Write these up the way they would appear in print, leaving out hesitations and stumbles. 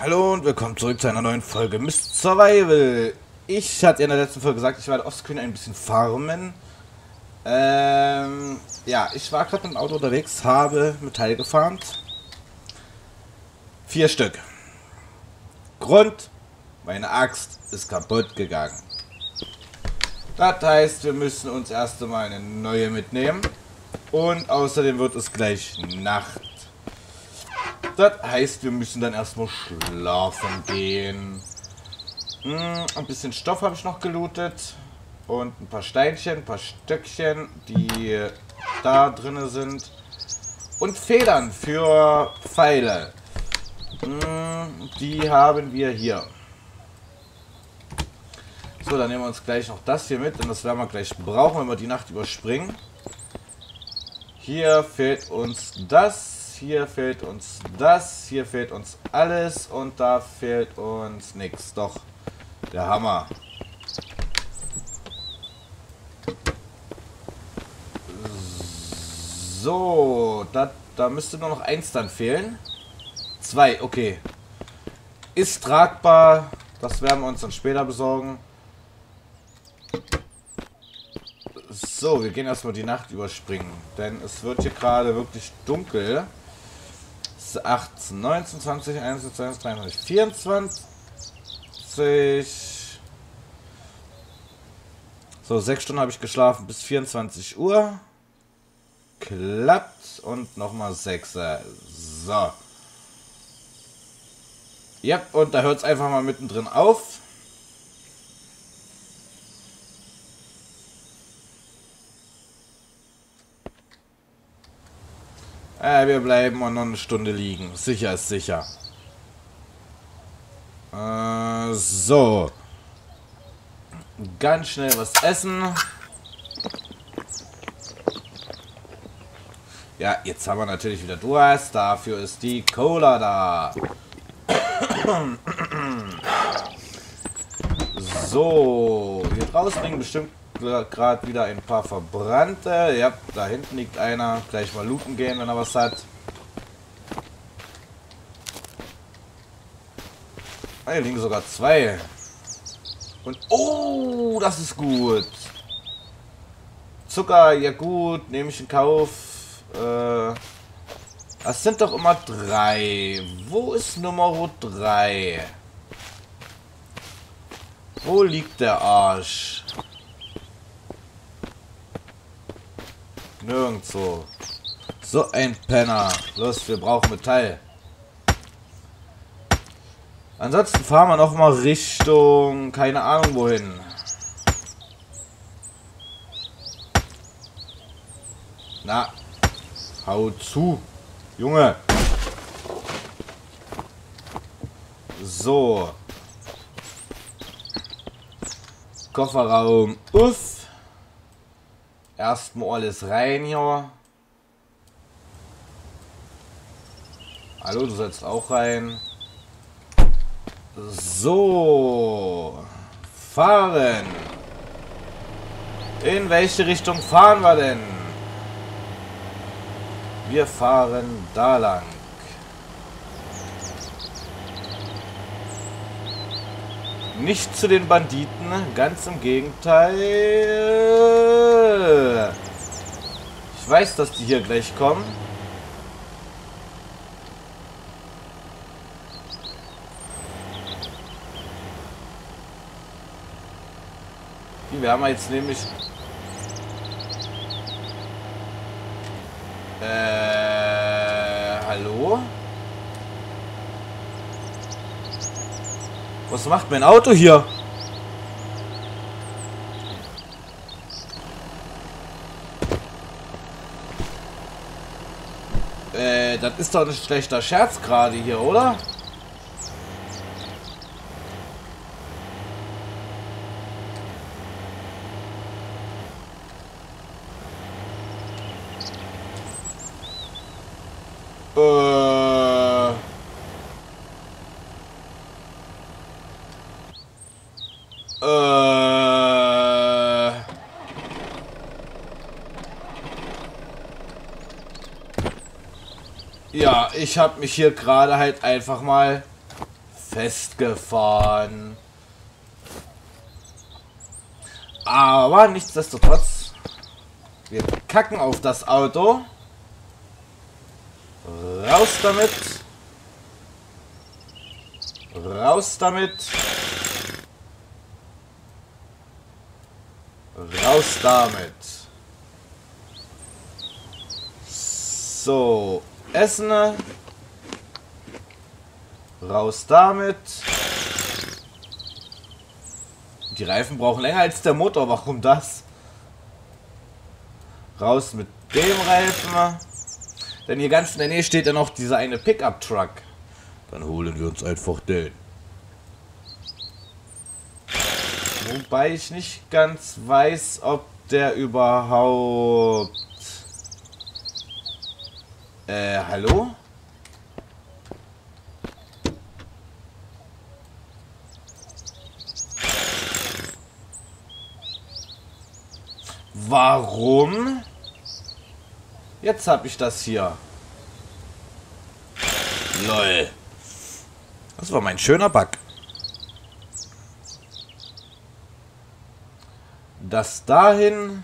Hallo und willkommen zurück zu einer neuen Folge Mist Survival. Ich hatte in der letzten Folge gesagt, ich werde offscreen ein bisschen farmen. Ja, ich war gerade mit dem Auto unterwegs, habe Metall gefarmt. 4 Stück. Grund, meine Axt ist kaputt gegangen. Das heißt, wir müssen uns erst einmal eine neue mitnehmen. Und außerdem wird es gleich Nacht. Das heißt, wir müssen dann erstmal schlafen gehen. Ein bisschen Stoff habe ich noch gelootet. Und ein paar Steinchen, ein paar Stöckchen, die da drin sind. Und Federn für Pfeile. Die haben wir hier. So, dann nehmen wir uns gleich noch das hier mit, denn das werden wir gleich brauchen, wenn wir die Nacht überspringen. Hier fehlt uns das, hier fehlt uns das, hier fehlt uns alles und da fehlt uns nichts. Doch, der Hammer. So, da müsste nur noch eins dann fehlen. 2, okay. Ist tragbar. Das werden wir uns dann später besorgen. So, wir gehen erstmal die Nacht überspringen. Denn es wird hier gerade wirklich dunkel. 18, 19, 20, 21, 22, 23, 24. So, 6 Stunden habe ich geschlafen bis 24 Uhr. Klappt. Und nochmal 6. So. Ja, und da hört es einfach mal mittendrin auf. Wir bleiben auch noch eine Stunde liegen. Sicher ist sicher. So. Ganz schnell was essen. Ja, jetzt haben wir natürlich wieder Durst. Dafür ist die Cola da. So, hier draußen liegen bestimmt gerade wieder ein paar Verbrannte. Ja, da hinten liegt einer. Gleich mal looten gehen, wenn er was hat. Ah, hier liegen sogar 2. Und, oh, das ist gut. Zucker, ja gut, nehme ich in Kauf. Das sind doch immer 3. Wo ist Nummer 3? Wo liegt der Arsch? Nirgendwo. So ein Penner. Los, wir brauchen Metall. Ansonsten fahren wir noch mal Richtung... keine Ahnung wohin. Na, hau zu. Junge! So. Kofferraum. Uff. Erstmal alles rein hier. Hallo, du sollst auch rein. So. Fahren. In welche Richtung fahren wir denn? Wir fahren da lang. Nicht zu den Banditen, ganz im Gegenteil. Ich weiß, dass die hier gleich kommen. Die werden wir jetzt nämlich... hallo? Was macht mein Auto hier? Das ist doch ein schlechter Scherz gerade hier, oder? Ja, ich habe mich hier gerade halt einfach mal festgefahren. Aber nichtsdestotrotz, wir kacken auf das Auto. Raus damit. Raus damit. Raus damit. So, Essen. Raus damit. Die Reifen brauchen länger als der Motor. Warum das? Raus mit dem Reifen. Denn hier ganz in der Nähe steht ja noch dieser eine Pickup-Truck. Dann holen wir uns einfach den. Wobei ich nicht ganz weiß, ob der überhaupt... hallo? Warum? Jetzt habe ich das hier. Lol. Das war mein schöner Bug. Das dahin.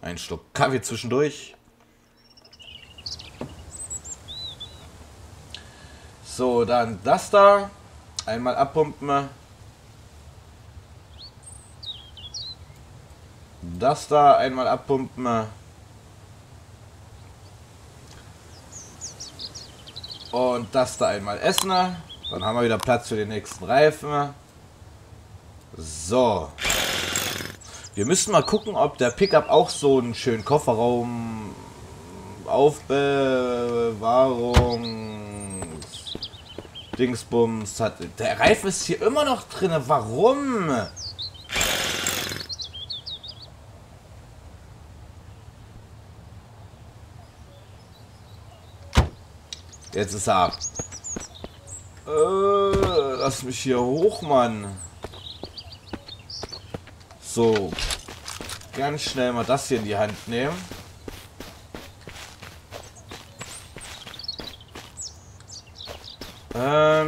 Ein Schluck Kaffee zwischendurch. So, dann das da. Einmal abpumpen. Das da einmal abpumpen. Und das da einmal essen. Dann haben wir wieder Platz für den nächsten Reifen. So. Wir müssen mal gucken, ob der Pickup auch so einen schönen Kofferraum Aufbewahrung Dingsbums hat. Der Reifen ist hier immer noch drin. Warum? Jetzt ist er ab. Lass mich hier hoch, Mann. So. Ganz schnell mal das hier in die Hand nehmen.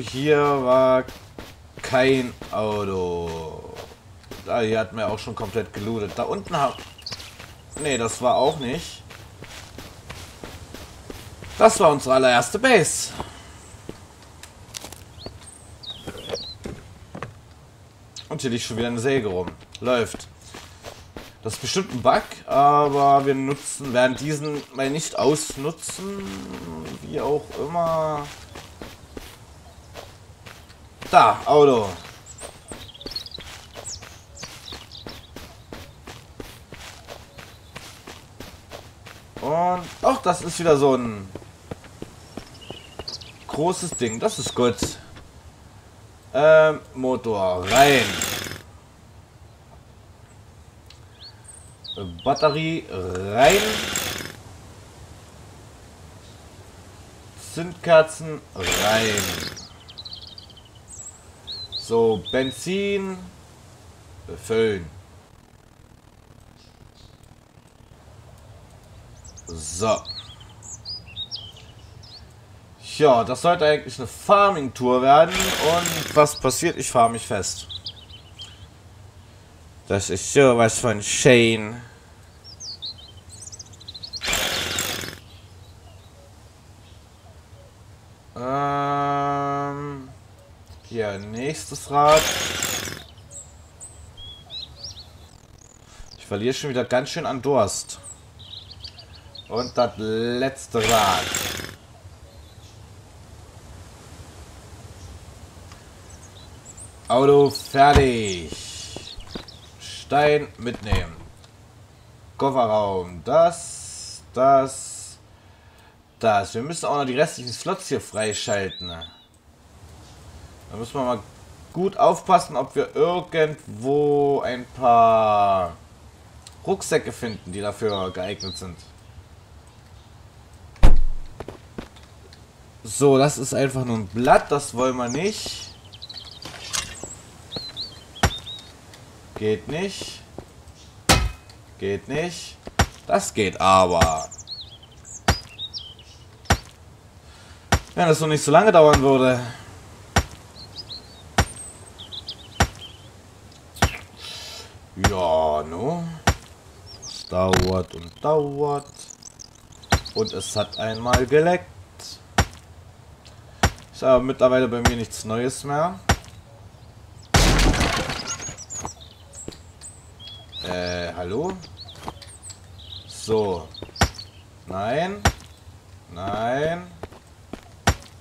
Hier war kein Auto. Da hier hat man ja auch schon komplett gelootet. Da unten hab... Ne, das war auch nicht. Das war unsere allererste Base. Und hier liegt schon wieder eine Säge rum. Läuft. Das ist bestimmt ein Bug, aber wir werden diesen mal nicht ausnutzen. Wie auch immer. Da, Auto. Und auch das ist wieder so ein... großes Ding, das ist gut. Motor rein. Batterie rein. Zündkerzen rein. So, Benzin befüllen. So. Ja, das sollte eigentlich eine Farming-Tour werden. Und was passiert? Ich fahre mich fest. Das ist sowas von Shane. Hier, nächstes Rad. Ich verliere schon wieder ganz schön an Durst. Und das letzte Rad. Auto fertig. Stein mitnehmen. Kofferraum. Das. Wir müssen auch noch die restlichen Slots hier freischalten. Da müssen wir mal gut aufpassen, ob wir irgendwo ein paar Rucksäcke finden, die dafür geeignet sind. So, das ist einfach nur ein Blatt. Das wollen wir nicht. Geht nicht. Geht nicht. Das geht aber. Wenn das noch nicht so lange dauern würde. Ja, no. Es dauert und dauert. Und es hat einmal geleckt. Ist aber mittlerweile bei mir nichts Neues mehr. Hallo? So. Nein. Nein.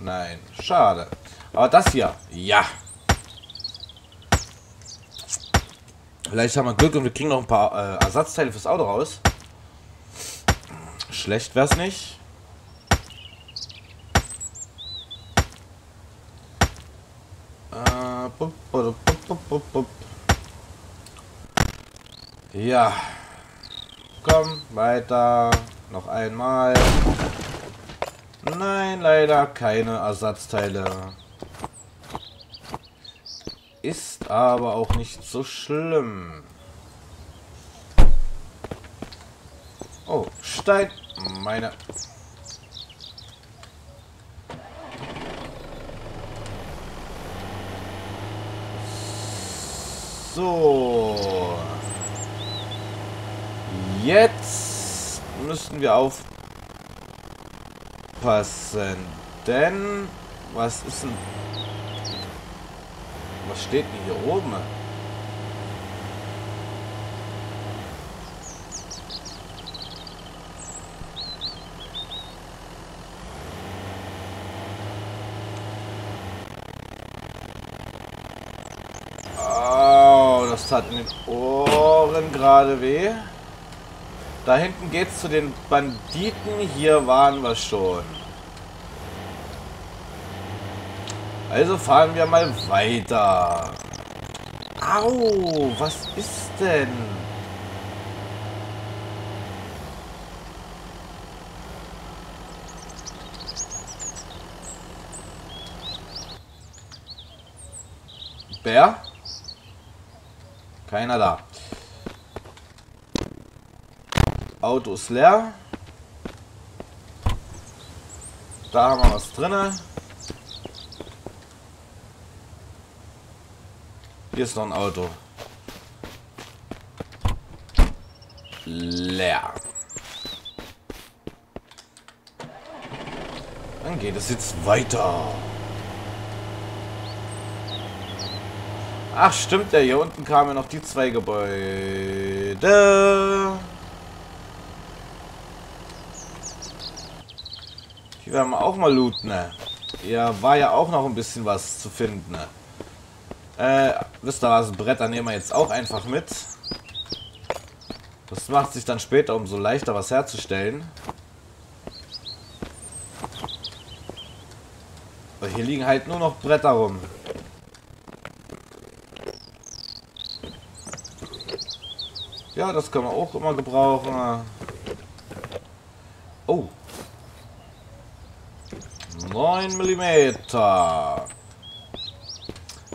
Nein. Schade. Aber das hier. Ja. Vielleicht haben wir Glück und wir kriegen noch ein paar Ersatzteile fürs Auto raus. Schlecht wär's nicht. Ja. Komm, weiter. Noch einmal. Nein, leider keine Ersatzteile. Ist aber auch nicht so schlimm. Oh, Stein. Meine. So. Jetzt müssen wir aufpassen. Denn. Was ist denn? Was steht denn hier oben? Oh, das tat in den Ohren gerade weh. Da hinten geht's zu den Banditen. Hier waren wir schon. Also fahren wir mal weiter. Au, was ist denn? Bär? Keiner da. Auto ist leer. Da haben wir was drinne. Hier ist noch ein Auto. Leer. Dann geht es jetzt weiter. Ach stimmt, ja, hier unten kamen noch die zwei Gebäude. Die werden wir auch mal looten, ne? Hier war ja auch noch ein bisschen was zu finden, ne? Wisst ihr was, ein Bretter nehmen wir jetzt auch einfach mit. Das macht sich dann später umso leichter, was herzustellen. Aber hier liegen halt nur noch Bretter rum. Ja, das können wir auch immer gebrauchen. Oh. 9 Millimeter.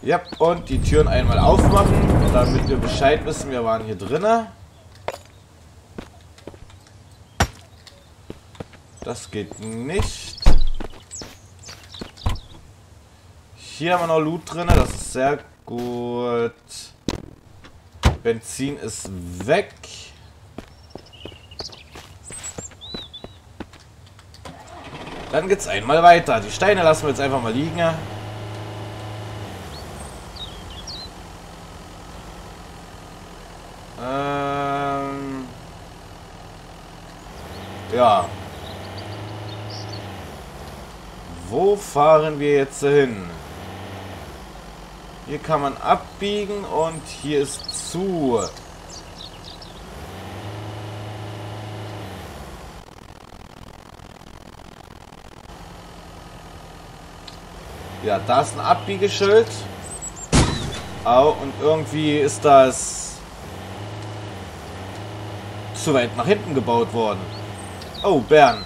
Ja, und die Türen einmal aufmachen, damit wir Bescheid wissen, wir waren hier drinnen. Das geht nicht. Hier haben wir noch Loot drinnen, das ist sehr gut. Benzin ist weg. Dann geht's einmal weiter. Die Steine lassen wir jetzt einfach mal liegen. Ja. Wo fahren wir jetzt hin? Hier kann man abbiegen und hier ist zu. Ja, da ist ein Abbiegeschild. Au, und irgendwie ist das zu weit nach hinten gebaut worden. Oh, Bären.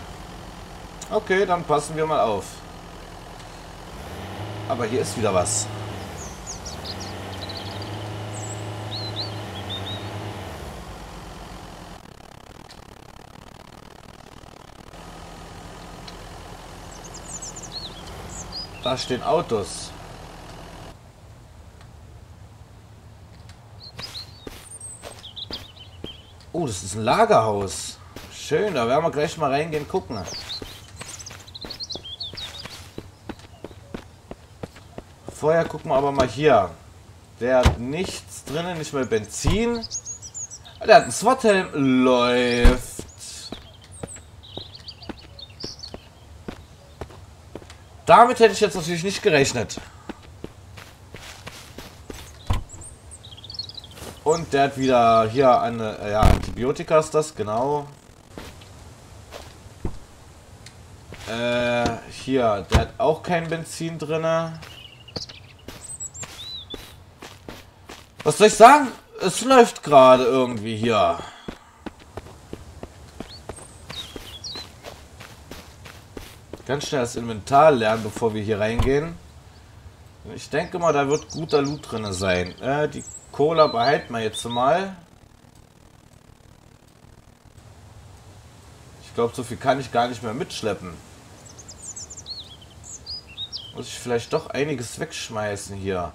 Okay, dann passen wir mal auf. Aber hier ist wieder was. Da stehen Autos. Oh, das ist ein Lagerhaus. Schön, da werden wir gleich mal reingehen gucken. Vorher gucken wir aber mal hier. Der hat nichts drinnen, nicht mal Benzin. Der hat einen SWAT-Helm. Läuft. Damit hätte ich jetzt natürlich nicht gerechnet. Und der hat wieder hier eine... Ja, Antibiotika ist das, genau. Hier, der hat auch kein Benzin drin. Was soll ich sagen? Es läuft gerade irgendwie hier. Ganz schnell das Inventar lernen, bevor wir hier reingehen. Ich denke mal, da wird guter Loot drin sein. Die Cola behalten wir jetzt mal. Ich glaube, so viel kann ich gar nicht mehr mitschleppen. Muss ich vielleicht doch einiges wegschmeißen hier.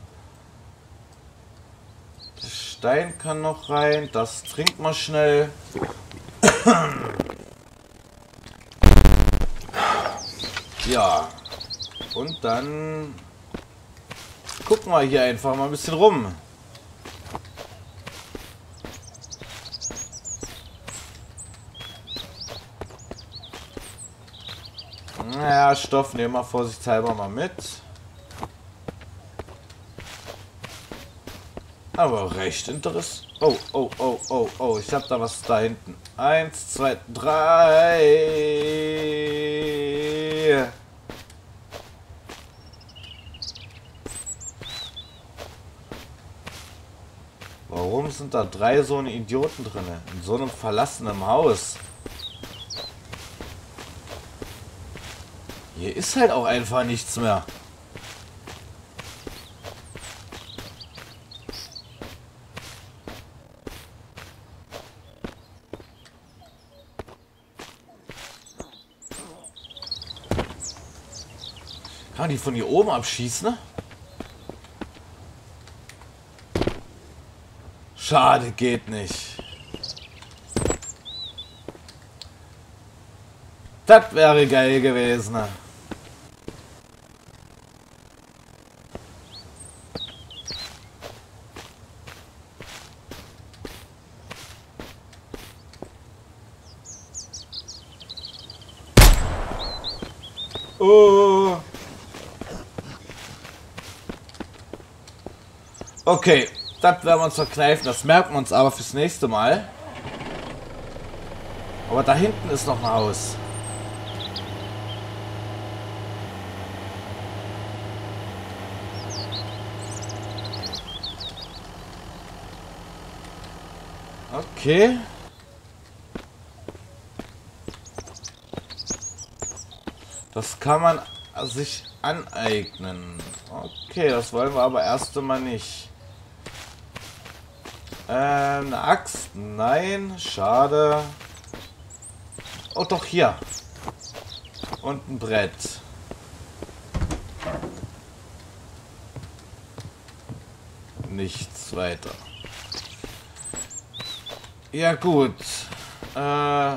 Der Stein kann noch rein. Das trinkt man schnell. Ja, und dann gucken wir hier einfach mal ein bisschen rum. Naja, Stoff nehmen wir vorsichtshalber mal mit. Aber recht interessant. Oh, oh, oh, oh, oh, ich hab da was da hinten. 1, 2, 3... Warum sind da 3 so eine Idioten drin? In so einem verlassenen Haus. Hier ist halt auch einfach nichts mehr. Kann man die von hier oben abschießen, ne? Schade, geht nicht. Das wäre geil gewesen. Oh. Okay. Das werden wir uns verkneifen, das merken wir uns aber fürs nächste Mal. Aber da hinten ist noch ein Haus. Okay. Das kann man sich aneignen. Okay, das wollen wir aber erst einmal nicht. Eine Axt? Nein, schade. Oh, doch hier. Und ein Brett. Nichts weiter. Ja gut. Da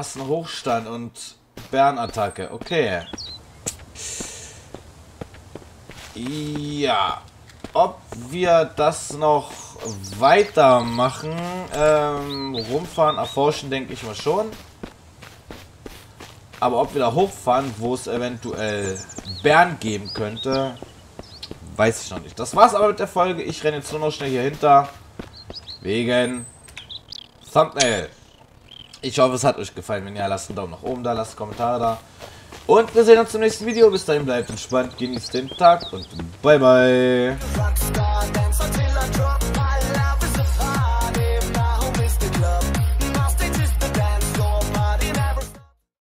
ist ein Hochstand und Bärenattacke. Okay. Ja. Ob wir das noch weitermachen, rumfahren, erforschen, denke ich mal schon. Aber ob wir da hochfahren, wo es eventuell Bären geben könnte, weiß ich noch nicht. Das war's aber mit der Folge. Ich renne jetzt nur noch schnell hier hinter. Wegen Thumbnail. Ich hoffe, es hat euch gefallen. Wenn ja, lasst einen Daumen nach oben da, lasst Kommentare da. Und wir sehen uns im nächsten Video. Bis dahin bleibt entspannt, genießt den Tag und bye bye.